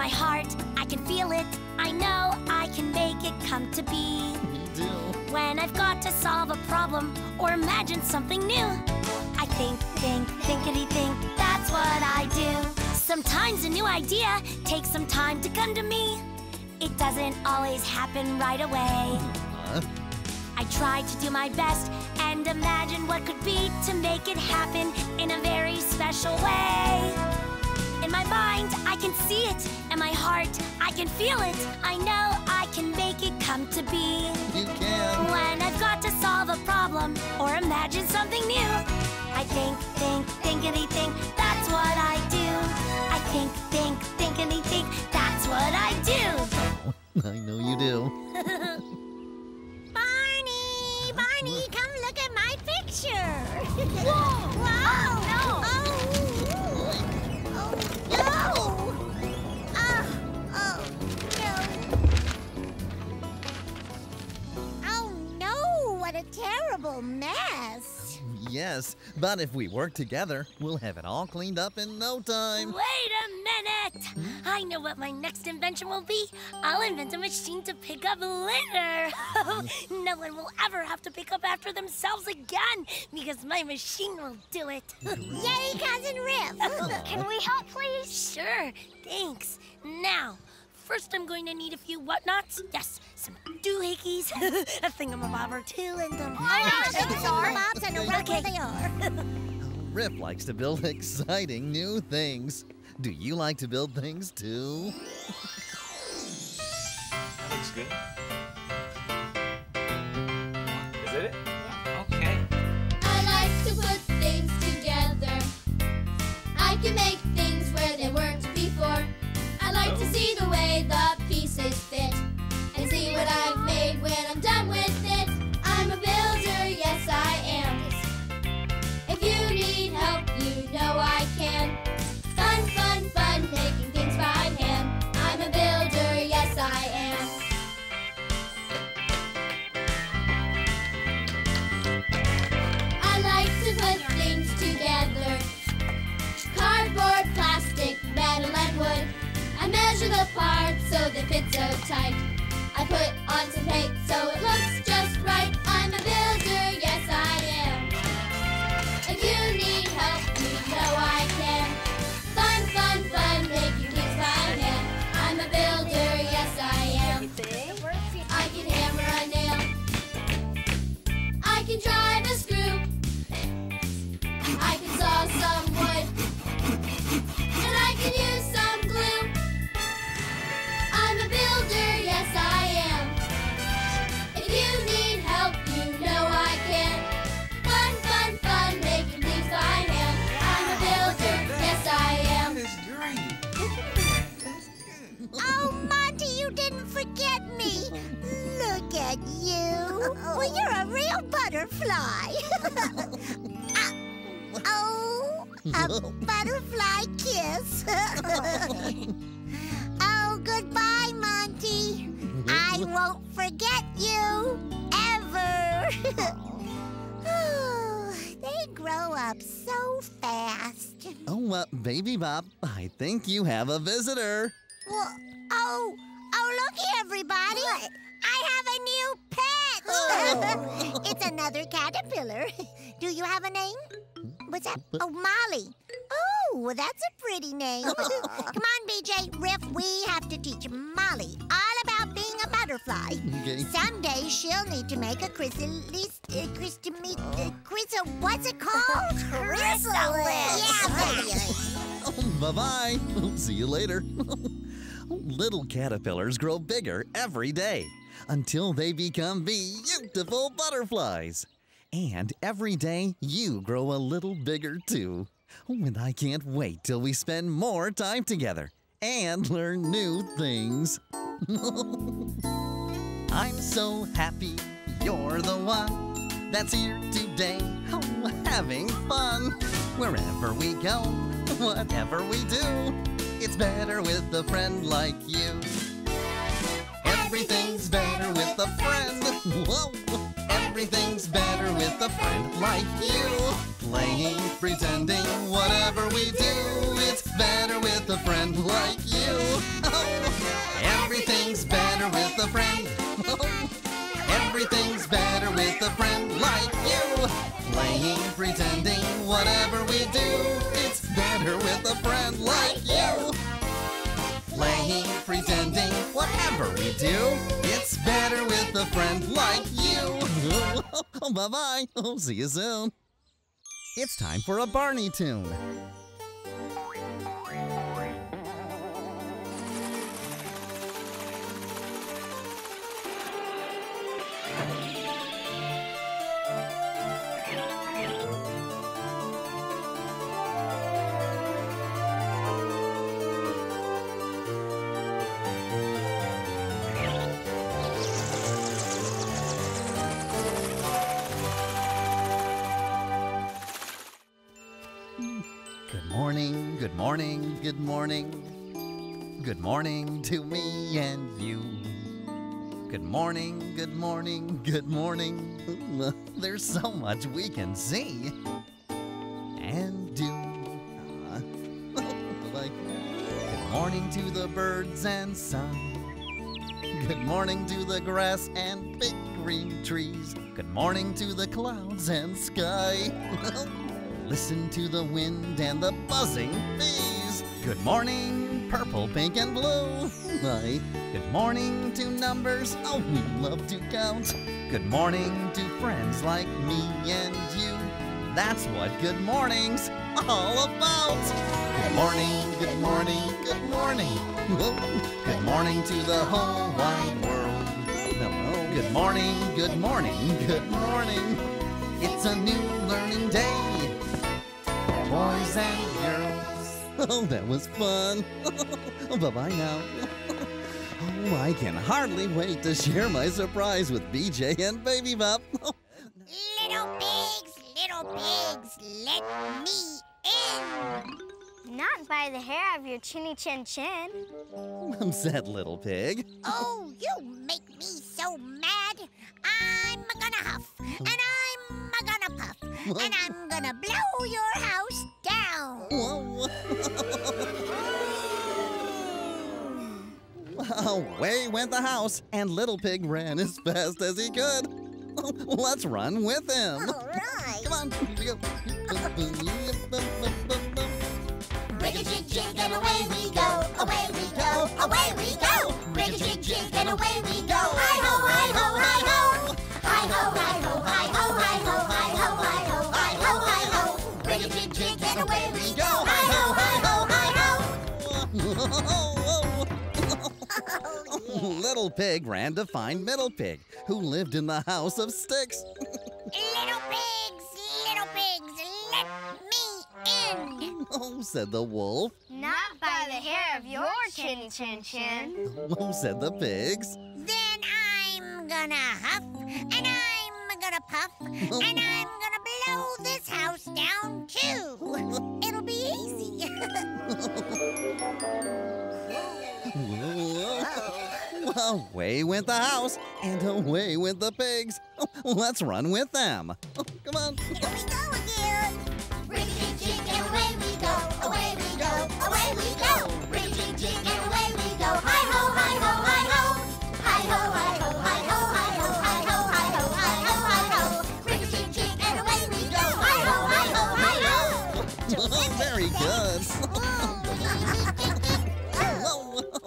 my heart. I can feel it. I know I can make it come to be. When I've got to solve a problem or imagine something new, I think, that's what I do. Sometimes a new idea takes some time to come to me. It doesn't always happen right away. I try to do my best and imagine what could be to make it happen in a very special way. In my mind, I can see it. In my heart, I can feel it. I know I can make it come to be. You can. When I've got to solve a problem or imagine something new, I think, that's what I do. I think, that's what I do. Oh, I know you do. Barney, come look at my picture. Whoa! Wow! Oh, no! Oh, no! Oh, no! Oh, no! What a terrible mess! Yes, but if we work together, we'll have it all cleaned up in no time. Wait a minute! I know what my next invention will be. I'll invent a machine to pick up litter. No one will ever have to pick up after themselves again, because my machine will do it. Yay, Cousin Riff! Can we help, please? Sure, thanks. Now, first I'm going to need a few whatnots. Yes, some doohickeys, a thingamabob or two, and Rip likes to build exciting new things. Do you like to build things, too? That looks good. Is it? Yeah. Okay. I like to put things together. I can make things where they weren't before. I like to see the way the pieces fit and see what I've made when I'm done with it. I'm a builder, yes I am. If you need help, you know I can. Fun making things by hand. I'm a builder, yes I am. I like to put things together. Cardboard, plastic, metal and wood. I measure the parts so they fit so tight. I put on some paint so it looks just right. I'm a builder, yes I am. If you need help, you know I can. Fun making things by hand. I'm a builder, yes I am. I can hammer a nail. I can drive a screw. I can saw some wood. And I can use some glue. I'm a builder, yes I am. If you need help, you know I can. Fun making things by hand. I'm a builder, yes I am. Oh, Monty, you didn't forget me. Look at you. Well, you're a real butterfly. A butterfly kiss. Oh, goodbye, Monty. I won't forget you ever. They grow up so fast. Oh, Baby Bob, I think you have a visitor. Well, oh, look here, everybody. What? I have a new pet. Oh. It's another caterpillar. Do you have a name? What's that? Oh, Molly. Oh, that's a pretty name. Come on, BJ, Riff, we have to teach Molly all about being a butterfly. Okay. Someday she'll need to make a what's it called? Chrysalis. Yeah, baby. Bye-bye. See you later. Little caterpillars grow bigger every day until they become beautiful butterflies. And every day you grow a little bigger too. And I can't wait till we spend more time together and learn new things. I'm so happy you're the one that's here today, having fun. Wherever we go, whatever we do, it's better with a friend like you. Everything's better with a friend. Whoa! Everything's better with a friend like you. Playing, pretending, whatever we do, it's better with a friend like you. a friend like you. Playing, pretending, whatever we do, it's better with a friend like you. Playing, pretending, whatever we do, it's better with a friend like you. Bye-bye. Oh, see you soon. It's time for a Barney tune. Good morning, good morning, good morning to me and you. Good morning, good morning, good morning. Ooh, there's so much we can see and do. Like, good morning to the birds and sun. Good morning to the grass and big green trees. Good morning to the clouds and sky. Listen to the wind and the buzzing bees. Good morning, purple, pink, and blue. Good morning to numbers, oh, we love to count. Good morning to friends like me and you. That's what good morning's all about. Good morning, good morning, good morning. Good morning to the whole wide world. Good morning, good morning, good morning. It's a new learning day. Boys and girls. Oh, that was fun. Bye-bye now. Oh, I can hardly wait to share my surprise with BJ and Baby Bop. Little pigs, let me in. Not by the hair of your chinny chin chin. Said little pig. Oh, you make me so mad. I'm gonna huff, and I'm gonna puff, and I'm gonna blow your house down. Whoa. Away went the house, and Little Pig ran as fast as he could. Let's run with him. All right. Come on. Rig-a-jig-jig, and away we go, away we go, away we go. Rig-a-jig-jig, and away we go. Hi-ho, hi-ho, hi-ho. Hi-ho, hi-ho, hi-ho, hi-ho, hi-ho, hi-ho, hi-ho, hi-ho. Rig-a-jig-jig, and away we go. Hi-ho, hi-ho, hi-ho. Little Pig ran to find Middle Pig, who lived in the house of sticks. Little pigs, let me in. Oh, said the wolf. Not by the hair of your chinny chin chin. Oh, said the pigs. Then I'm gonna huff, and I'm gonna puff, and I'm gonna blow this house down too. It'll be easy. Away went the house, and away went the pigs. Let's run with them.